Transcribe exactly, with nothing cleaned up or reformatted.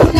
Show